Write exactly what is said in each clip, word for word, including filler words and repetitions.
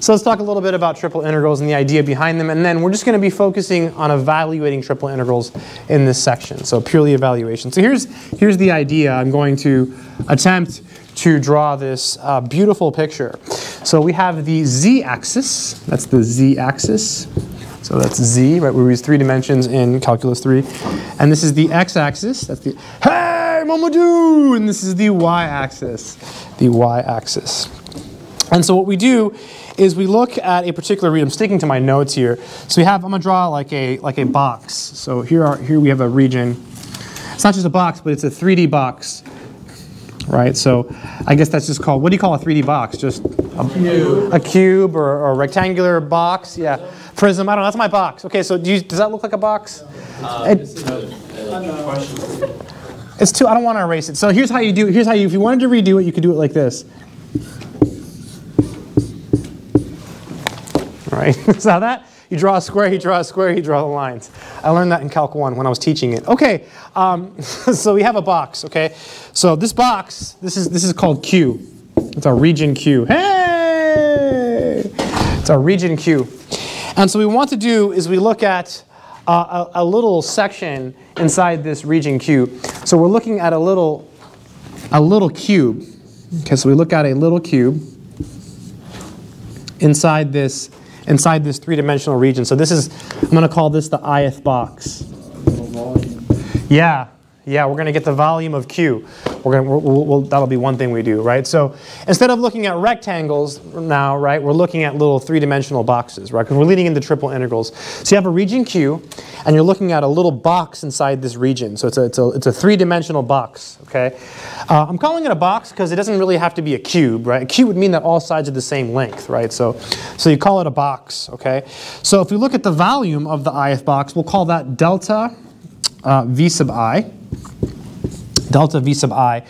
So let's talk a little bit about triple integrals and the idea behind them, and then we're just going to be focusing on evaluating triple integrals in this section, so purely evaluation. So here's, here's the idea. I'm going to attempt to draw this uh, beautiful picture. So we have the z-axis, that's the z-axis, so that's z, right? We use three dimensions in Calculus three. And this is the x-axis, that's the, hey, Mamadou! And this is the y-axis, the y-axis. And so what we do is we look at a particular region. I'm sticking to my notes here. So we have, I'm gonna draw like a like a box. So here are here we have a region. It's not just a box, but it's a three D box, right? So I guess that's just called, what do you call a three D box? Just a cube, a cube or, or a rectangular box? Yeah, prism. I don't know. That's my box. Okay. So do you, does that look like a box? Uh, it, this is a, a question. It's too. I don't want to erase it. So here's how you do. Here's how you. If you wanted to redo it, you could do it like this. Right? Saw that? You draw a square, you draw a square, you draw the lines. I learned that in Calc one when I was teaching it. Okay, um, so we have a box, okay? So this box, this is, this is called Q. It's our region Q. Hey! It's our region Q. And so what we want to do is we look at uh, a, a little section inside this region Q. So we're looking at a little, a little cube. Okay, so we look at a little cube inside this inside this three-dimensional region. So this is, I'm gonna call this the i-th box. Yeah, yeah, we're gonna get the volume of Q. We're gonna, we'll, we'll, that'll be one thing we do, right? So instead of looking at rectangles now, right, we're looking at little three-dimensional boxes, right? Because we're leading into triple integrals. So you have a region Q, and you're looking at a little box inside this region. So it's a, it's a, it's a three-dimensional box, okay? Uh, I'm calling it a box because it doesn't really have to be a cube, right? A cube would mean that all sides are the same length, right? So, so you call it a box, okay? So if we look at the volume of the i-th box, we'll call that delta uh, v sub I. Delta v sub I.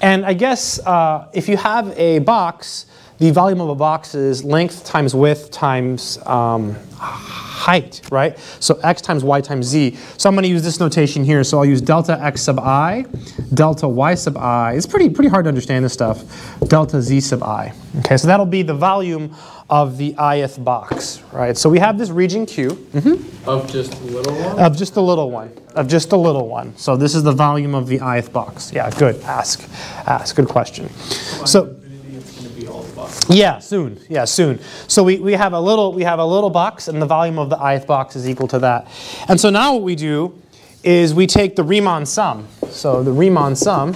And I guess uh, if you have a box, the volume of a box is length times width times um, height, right? So x times y times z. So I'm going to use this notation here. So I'll use delta x sub I, delta y sub I. It's pretty, pretty hard to understand this stuff. Delta z sub I. Okay, so that'll be the volume of the i-th box, right? So we have this region Q. Mm-hmm. Of just the little one? Of just the little one. Of just the little one. So this is the volume of the i-th box. Yeah, good. Ask. Ask. Good question. So yeah, soon. Yeah, soon. So we, we have a little we have a little box, and the volume of the i-th box is equal to that. And so now what we do is we take the Riemann sum. So the Riemann sum,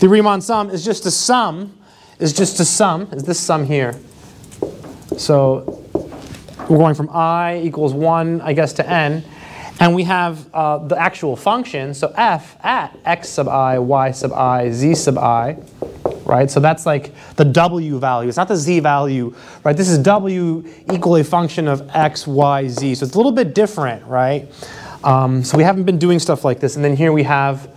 the Riemann sum is just a sum, is just a sum, is this sum here. So we're going from I equals one, I guess, to n. And we have uh, the actual function, so f at x sub I, y sub I, z sub I, right? So that's like the w value. It's not the z value, right? This is w equal a function of x, y, z. So it's a little bit different, right? Um, so we haven't been doing stuff like this. And then here we have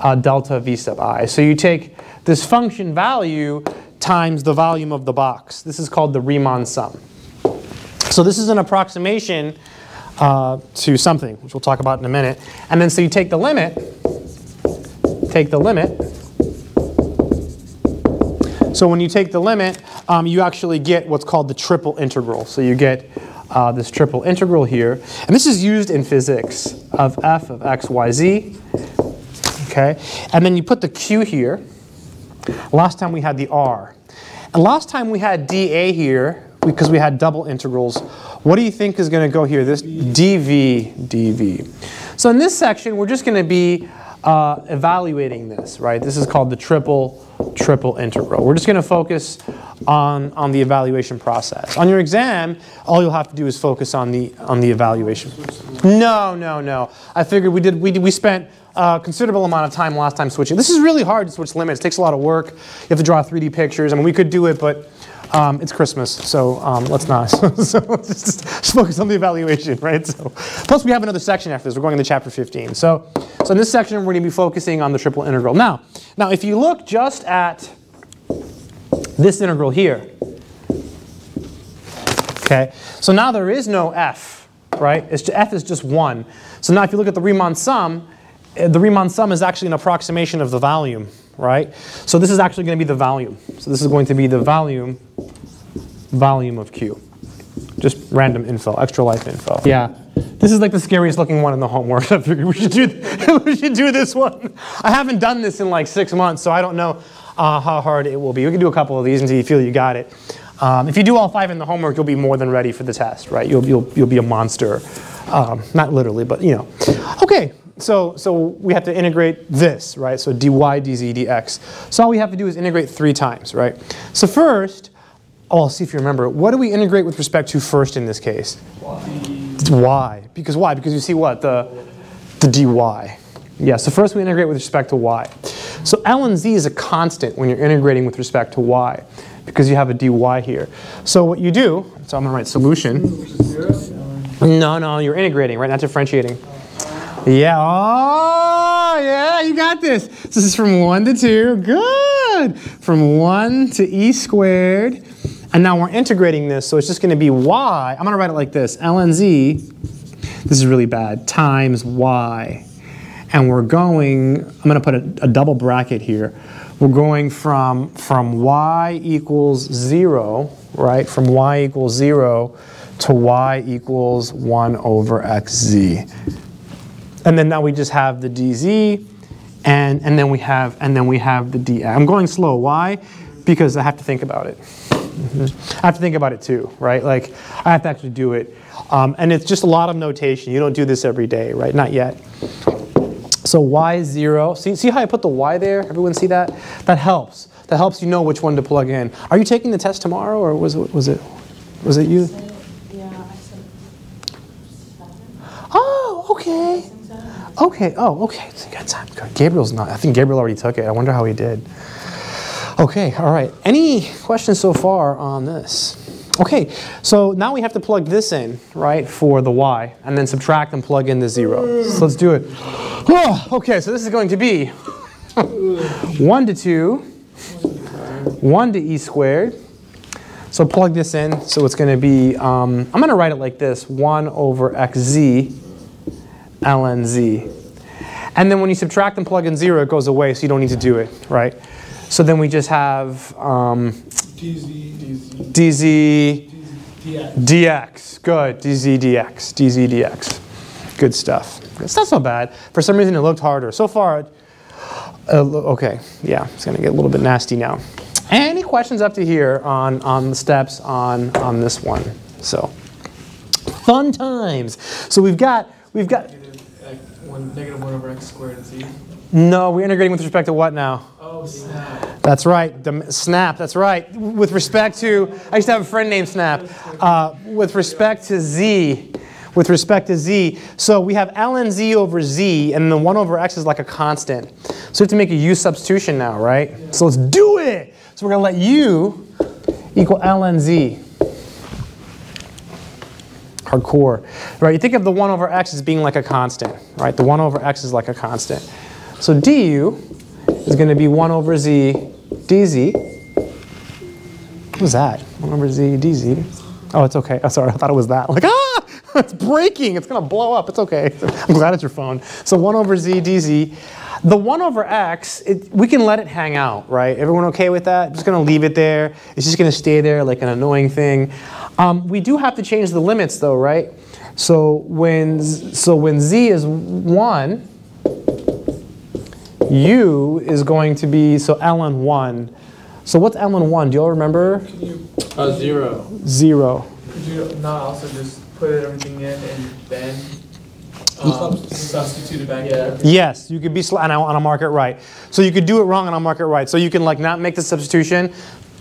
uh, delta v sub I. So you take this function value times the volume of the box. This is called the Riemann sum. So this is an approximation Uh, to something, which we'll talk about in a minute. And then so you take the limit, take the limit. So when you take the limit, um, you actually get what's called the triple integral. So you get uh, this triple integral here. And this is used in physics of f of x, y, z. Okay. And then you put the q here. Last time we had the r. And last time we had dA here, because we had double integrals. What do you think is going to go here? This dv, dv. So in this section, we're just going to be uh, evaluating this, right? This is called the triple, triple integral. We're just going to focus on, on the evaluation process. On your exam, all you'll have to do is focus on the, on the evaluation. No, no, no. I figured we did, we, did, we spent a considerable amount of time last time switching. This is really hard to switch limits. It takes a lot of work. You have to draw three D pictures. I mean, we could do it, but Um, it's Christmas, so um, let's not. so let's just, just focus on the evaluation, right? So, plus, we have another section after this. We're going into chapter fifteen. So, so in this section, we're going to be focusing on the triple integral. Now, now, if you look just at this integral here, okay. So now there is no f, right? It's, f is just one. So now, if you look at the Riemann sum, the Riemann sum is actually an approximation of the volume right? So this is actually going to be the volume. So this is going to be the volume, volume of Q. Just random info, extra life info. Yeah. This is like the scariest looking one in the homework. I figured we should do, we should do this one. I haven't done this in like six months, so I don't know uh, how hard it will be. We can do a couple of these until you feel you got it. Um, if you do all five in the homework, you'll be more than ready for the test, right? You'll, you'll, you'll be a monster. Um, not literally, but you know. Okay, so, so we have to integrate this, right? So dy, dz, dx. So all we have to do is integrate three times, right? So first, oh, I'll see if you remember. What do we integrate with respect to first in this case? Y. Y. Because why? Because you see what? The, the dy. Yeah, so first we integrate with respect to y. So ln z is a constant when you're integrating with respect to y, because you have a dy here. So what you do, so I'm going to write solution. No, no, you're integrating, right? Not differentiating. Yeah, oh, yeah, you got this. So this is from one to two. Good. From one to e squared. And now we're integrating this, so it's just going to be y. I'm going to write it like this. ln z, this is really bad, times y. And we're going, I'm going to put a, a double bracket here. We're going from, from y equals zero, right? From y equals zero to y equals one over xz. And then now we just have the dz, and, and, then, we have, and then we have the dx. I'm going slow. Why? Because I have to think about it. I have to think about it too, right? Like, I have to actually do it. Um, and it's just a lot of notation. You don't do this every day, right? Not yet. So y is zero. See, see how I put the y there? Everyone see that? That helps. That helps you know which one to plug in. Are you taking the test tomorrow, or was it, was it, was it you? Yeah, I said seven. Oh, okay. Okay, oh, okay. So you got time. God, Gabriel's not. I think Gabriel already took it. I wonder how he did. Okay, all right. Any questions so far on this? Okay, so now we have to plug this in, right, for the y, and then subtract and plug in the zero. So let's do it. Oh, okay, so this is going to be one to two, one to e squared. So plug this in, so it's going to be, um, I'm going to write it like this, one over xz ln z. And then when you subtract and plug in zero, it goes away, so you don't need to do it, right? So then we just have um, dz, dz, dz, dx. Good, dz, dx, dz, dx. Good stuff. It's not so bad. For some reason, it looked harder. So far, uh, okay, yeah, it's going to get a little bit nasty now. Any questions up to here on, on the steps on, on this one? So, fun times. So we've got, we've got. Negative one over x squared and z. No, we're integrating with respect to what now? Oh, snap. That's right. The, snap, that's right. With respect to, I used to have a friend named Snap. Uh, with respect to z, with respect to z. So we have ln z over z, and the one over x is like a constant. So we have to make a u substitution now, right? Yeah. So let's do it. So we're going to let u equal ln z. Hardcore. Right, you think of the one over x as being like a constant, right? The one over x is like a constant. So du is going to be one over z dz. What was that? one over z dz. Oh, it's okay. Oh, sorry. I thought it was that. Like, ah! It's breaking. It's going to blow up. It's okay. I'm glad it's your phone. So one over z dz. The one over x, it, we can let it hang out, right? Everyone okay with that? I'm just going to leave it there. It's just going to stay there like an annoying thing. Um, we do have to change the limits, though, right? So when, so when z is one, u is going to be, so ln one. So what's ln one? Do you all remember? Can you, uh, zero. Zero. Could you not also just put everything in and then um, substitute it back? Yeah. Yes, you could be, sl and, I, and I'll mark it right. So you could do it wrong and I'll mark it right. So you can like not make the substitution,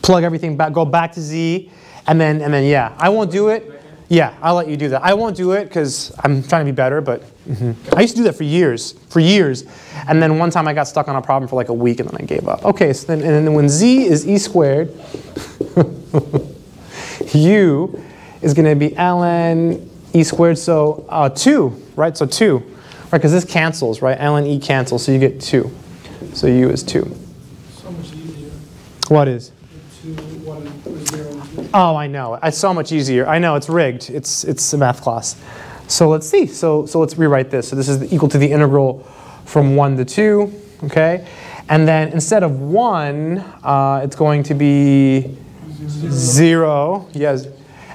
plug everything back, go back to z, and then, and then yeah. I won't do it. Yeah, I'll let you do that. I won't do it because I'm trying to be better, but mm-hmm. I used to do that for years, for years. And then one time I got stuck on a problem for like a week and then I gave up. Okay, so then, and then when z is e squared, u is going to be ln e squared, so uh, two, right? So two, right? Because this cancels, right? Ln e cancels, so you get two. So u is two. So much easier. What is? Oh, I know. It's so much easier. I know, it's rigged. It's, it's a math class. So let's see. So, so let's rewrite this. So this is equal to the integral from one to two, okay? And then instead of one, uh, it's going to be zero. zero. Yes.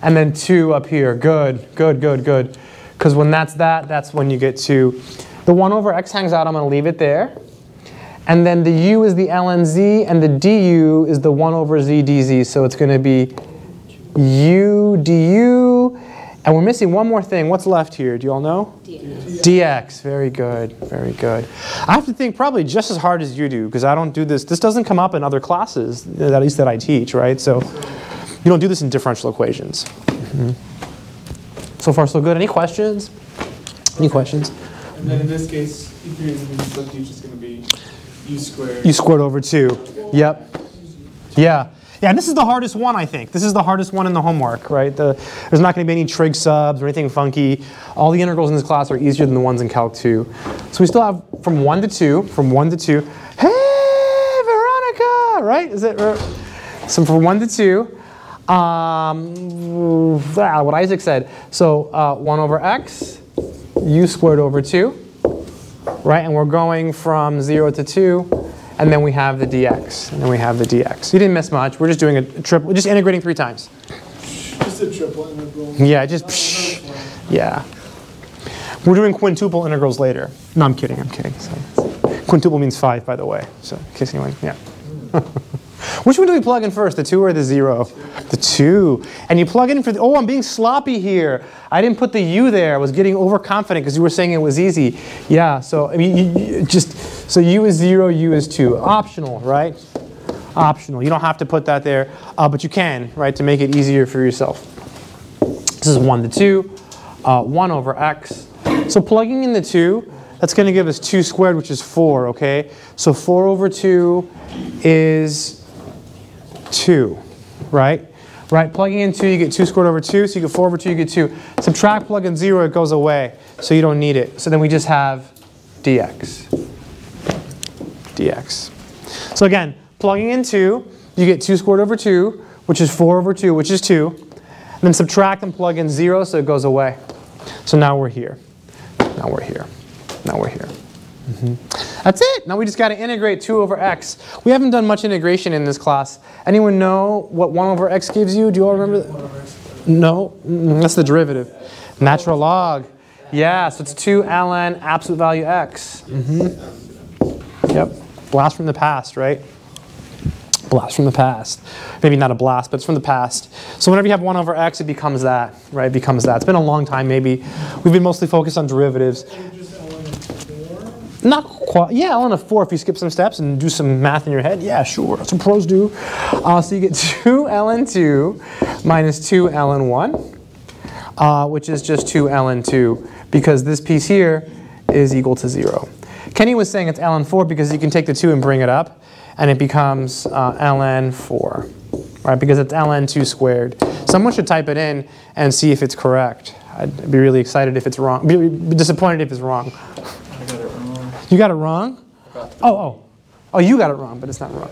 And then two up here. Good, good, good, good. Because when that's that, that's when you get to the one over x hangs out. I'm going to leave it there. And then the u is the ln z, and the du is the one over z dz. So it's going to be u du. And we're missing one more thing. What's left here? Do you all know? dx. dx. Very good. Very good. I have to think probably just as hard as you do, because I don't do this. This doesn't come up in other classes, at least that I teach, right? So you don't do this in differential equations. Mm-hmm. So far, so good. Any questions? Any questions? And then in this case, if you're using this substitute, it's going to be u squared. U squared over two. Okay. Yep. Yeah. Yeah, and this is the hardest one, I think. This is the hardest one in the homework, right? The, there's not going to be any trig subs or anything funky. All the integrals in this class are easier than the ones in Calc two. So we still have from one to two, from one to two. Hey, Veronica, right? Is it? So from one to two, um, what Isaac said. So uh, one over x, u squared over two, right? And we're going from zero to two. And then we have the dx, and then we have the dx. You didn't miss much. We're just doing a triple, just integrating three times. Just a triple integral. Yeah, just, psh, yeah. We're doing quintuple integrals later. No, I'm kidding, I'm kidding. So, quintuple means five, by the way, so in case anyone, yeah. Which one do we plug in first, the two or the zero? The two. And you plug in for the, oh, I'm being sloppy here. I didn't put the u there. I was getting overconfident because you were saying it was easy. Yeah, so I mean, you, you just, so u is zero, u is two. Optional, right? Optional. You don't have to put that there, uh, but you can, right, to make it easier for yourself. This is one to two, uh, one over x. So plugging in the two, that's going to give us two squared, which is four, okay? So four over two is two, right? Right, plugging in two, you get two squared over two, so you get four over two, you get two. Subtract, plug in zero, it goes away, so you don't need it. So then we just have dx. dx. So again, plugging in two, you get two squared over two, which is four over two, which is two. And then subtract and plug in zero, so it goes away. So now we're here. Now we're here. Now we're here. Mm-hmm. That's it. Now we just got to integrate two over x. We haven't done much integration in this class. Anyone know what one over x gives you? Do you all remember that? No? That's the derivative. Natural log. Yeah, so it's two ln absolute value x. Mm-hmm. Yep. Blast from the past, right? Blast from the past. Maybe not a blast, but it's from the past. So whenever you have one over x, it becomes that, right? It becomes that. It's been a long time, maybe. We've been mostly focused on derivatives. Not quite, yeah, I'll end up four if you skip some steps and do some math in your head. Yeah, sure, that's what pros do. Uh, so you get two ln two minus two ln one, uh, which is just two ln two, because this piece here is equal to zero. Kenny was saying it's ln four because you can take the two and bring it up, and it becomes uh, ln four, right, because it's ln two squared. Someone should type it in and see if it's correct. I'd be really excited if it's wrong, be disappointed if it's wrong. You got it wrong? Oh, oh. Oh, you got it wrong, but it's not wrong.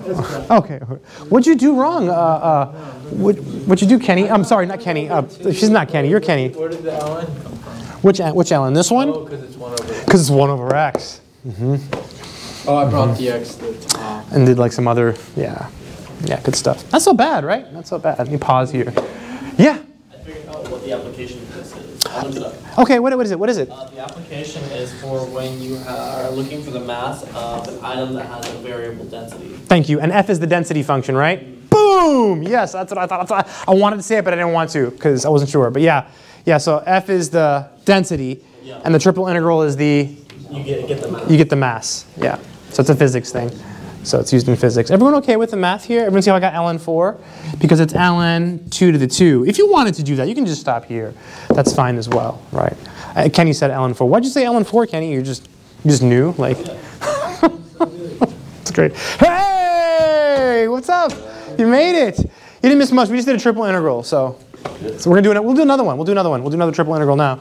Okay. What'd you do wrong? Uh, uh, what, what'd you do, Kenny? I'm sorry, not Kenny. Uh, she's not Kenny. You're Kenny. Where did the ln come from? Which, which ln? This one? Oh, because it's one over x. Because it's one over x. Mm-hmm. Oh, I brought dx to the top. And did like some other, yeah. Yeah, good stuff. Not so bad, right? Not so bad. Let me pause here. Yeah? I figured out what the application of this is. I'll look it up. Okay, what, what is it? What is it? Uh, the application is for when you are looking for the mass of an item that has a variable density. Thank you. And f is the density function, right? Mm-hmm. Boom! Yes, that's what I thought. That's what I, I wanted to say it, but I didn't want to because I wasn't sure. But yeah, yeah. So f is the density, yeah. And the triple integral is the you get, get the mass. You get the mass. Yeah. So it's a physics thing. So it's used in physics. Everyone okay with the math here? Everyone see how I got ln four? Because it's ln two to the two. If you wanted to do that, you can just stop here. That's fine as well, right? Uh, Kenny said ln four. Why'd you say ln four, Kenny? You're just, you just new, like. It's great. Hey, what's up? You made it. You didn't miss much. We just did a triple integral, so. So we're gonna do it. We'll do another one. We'll do another one. We'll do another triple integral now.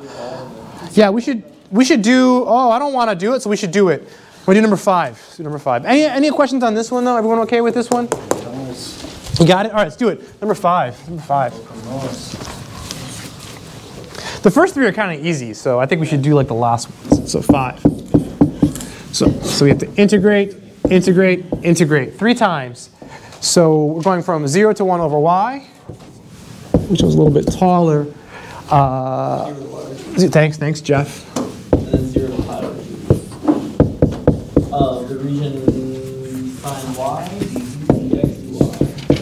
Yeah, we should. We should do. Oh, I don't want to do it, so we should do it. We'll do number five. Let's do number five. Any any questions on this one though? Everyone okay with this one? You got it? All right, let's do it. Number five. Number five. The first three are kind of easy, so I think we should do like the last ones. So five. So so we have to integrate integrate, integrate, three times. So we're going from zero to one over y, which was a little bit taller. Uh, thanks, thanks, Jeff. And then zero to pi uh, the region sine y,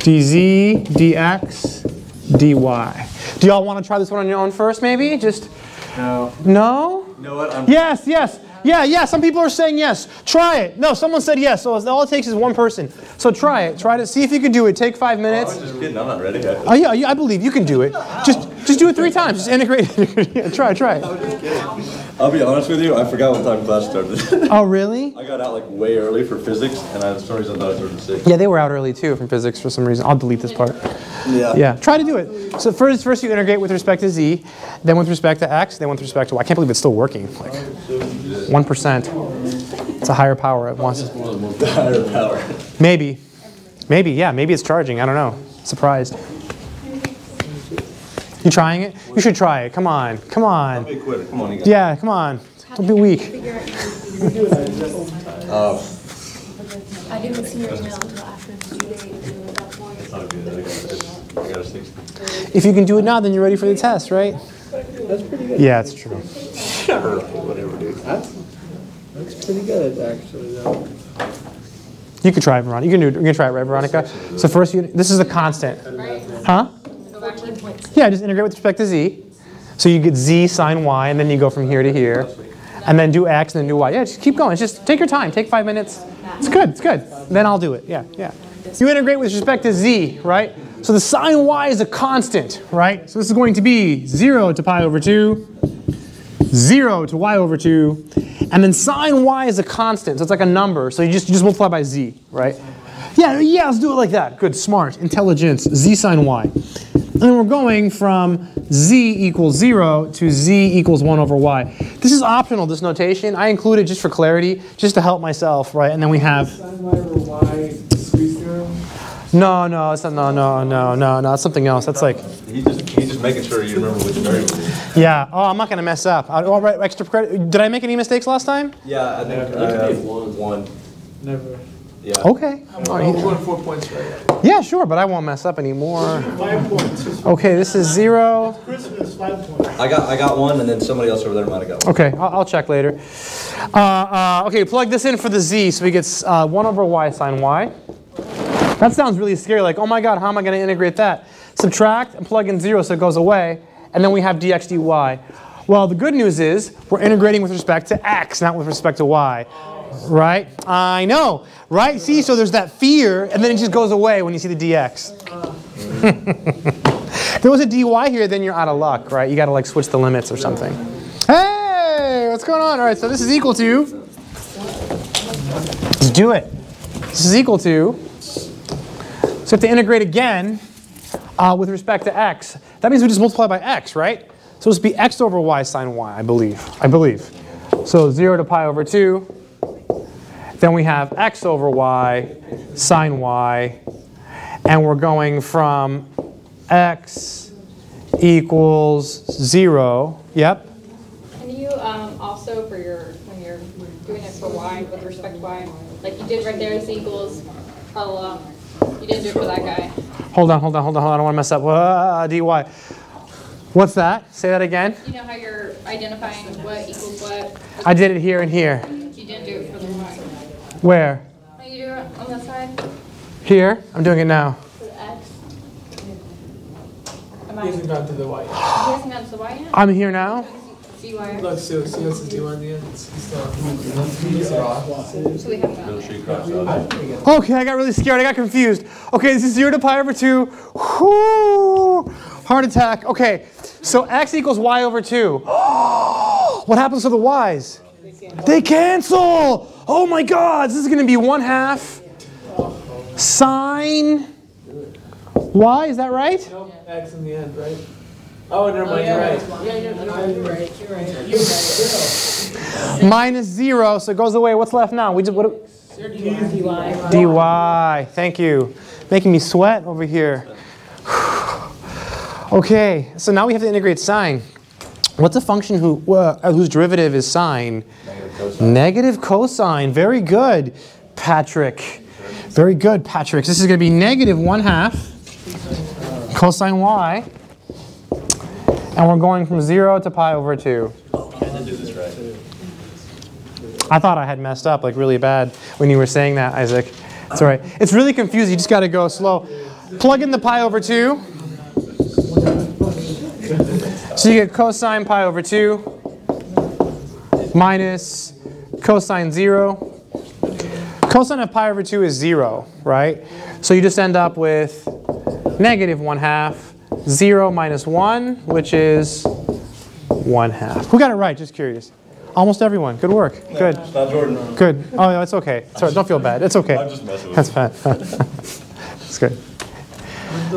dz, dx, dy. Do y'all want to try this one on your own first, maybe? Just no. No? No. What? I'm yes, yes. Yeah, yeah, some people are saying yes. Try it. No, someone said yes, so all it takes is one person. So try it. Try to see if you can do it. Take five minutes. Oh, I was just kidding. I'm not ready yet. Oh, yeah, yeah, I believe you can do it. Just just do it three times. Just integrate it. Try, try it. I was just kidding. I'll be honest with you. I forgot what time class started. Oh, really? I got out like way early for physics, and I, for some reason I thought I started at six. Yeah, they were out early, too, from physics for some reason. I'll delete this part. Yeah. Yeah, try to do it. So first, first you integrate with respect to z, then with respect to x, then with respect to y. I can't believe it's still working. Like, One percent. It's a higher power at once. Higher power. Maybe, maybe, yeah, maybe it's charging. I don't know. Surprised. You trying it? You should try it. Come on, come on. Come on. Yeah, come on. Don't be weak. I didn't see your email until after the due date. If you can do it now, then you're ready for the test, right? That's pretty good. Yeah, it's true. Sure. Whatever, dude. That's, that's pretty good, actually, though. You could try it, Veronica. You can do it. You can try it, right, Veronica? So first, you, this is a constant. Huh? Yeah, just integrate with respect to z. So you get z sine y, and then you go from here to here. And then do x, and then do y. Yeah, just keep going. It's just take your time. Take five minutes. It's good. It's good. Then I'll do it. Yeah, yeah. You integrate with respect to z, right? So the sine y is a constant, right? So this is going to be zero to pi over two, zero to y over two, and then sine y is a constant, so it's like a number, so you just, you just multiply by z, right? Yeah, yeah, let's do it like that. Good, smart, intelligence, z sine y. And then we're going from z equals zero to z equals one over y. This is optional, this notation. I include it just for clarity, just to help myself, right? And then we have... Sine y over y squeezed zero? No, no, it's not, no, no, no, no, no, it's something else. That's like... He's just, he's just making sure you remember which variable it is. Yeah, oh, I'm not going to mess up. I, all right, extra credit. Did I make any mistakes last time? Yeah, I think I had one. one. Never. Yeah. Okay. I won four points right. Yeah, sure, but I won't mess up anymore. Five points. Okay, this is zero. It's Christmas, five points. I got, I got one, and then somebody else over there might have got one. Okay, I'll, I'll check later. Uh, uh, okay, plug this in for the z, so we get uh, one over y sine y. That sounds really scary, like, oh my god, how am I going to integrate that? Subtract and plug in zero so it goes away, and then we have dx dy. Well, the good news is we're integrating with respect to x, not with respect to y. Right? I know, right? See, so there's that fear, and then it just goes away when you see the dx. There was a dy here, then you're out of luck, right? You got to like switch the limits or something. Hey, what's going on? All right, so this is equal to, let's do it. This is equal to, so we have to integrate again uh, with respect to x. That means we just multiply by x, right? So it's be x over y sine y, I believe. I believe. So zero to pi over two. Then we have x over y sine y. And we're going from x equals zero. Yep. Can you um, also, for your, when you're doing x over y with respect to y, like you did right there, this equals a. You didn't do it for that guy. Hold on, hold on, hold on, hold on. I don't want to mess up. Uh, dy. What's that? Say that again. You know how you're identifying what equals what? I did it here and here. You didn't do it for the y. Where? No, you do it on that side. Here? I'm doing it now. For the x. Am I? He hasn't gone to the y. He hasn't gone to the y yet? I'm here now. Look, so see what's the D Y at the end? So we okay, I got really scared. I got confused. Okay, this is zero to pi over two. Whoo! Heart attack. Okay, so x equals y over two. What happens to the y's? They cancel! Oh my god, this is going to be one half sine y, is that right? Nope, x in the end, right? Oh, never mind, you're right. Minus zero, so it goes away. What's left now? We just, what do, dy. Thank you. Making me sweat over here. Okay, so now we have to integrate sine. What's a function who, uh, whose derivative is sine? Negative cosine. Negative cosine, very good. Patrick. Very good, Patrick. This is going to be negative one half cosine y, and we're going from zero to pi over two. I thought I had messed up like really bad when you were saying that, Isaac. It's all right. It's really confusing. You just got to go slow. Plug in the pi over two. So you get cosine pi over two minus cosine zero. Cosine of pi over two is zero, right? So you just end up with negative one half, zero minus one, which is one half. Who got it right? Just curious. Almost everyone. Good work. No, good. Not Jordan. Good. Oh, no, it's okay. Sorry, don't feel bad. It's okay. I'm just messing with you. That's fine. That's good.